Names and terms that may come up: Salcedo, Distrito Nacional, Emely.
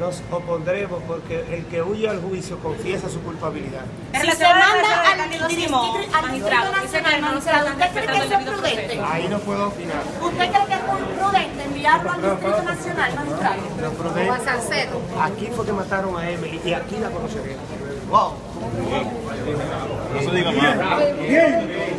nos opondremos porque el que huye al juicio confiesa su culpabilidad. Pero se manda al Distrito Nacional, ¿usted cree que es prudente? Ahí no puedo opinar. ¿Usted cree que es muy prudente enviarlo al Distrito Nacional, magistrado? No, prudente. O a Salcedo. Aquí fue que mataron a Emely y aquí la conocería. ¡Wow! Bien. Eso diga más. Bien.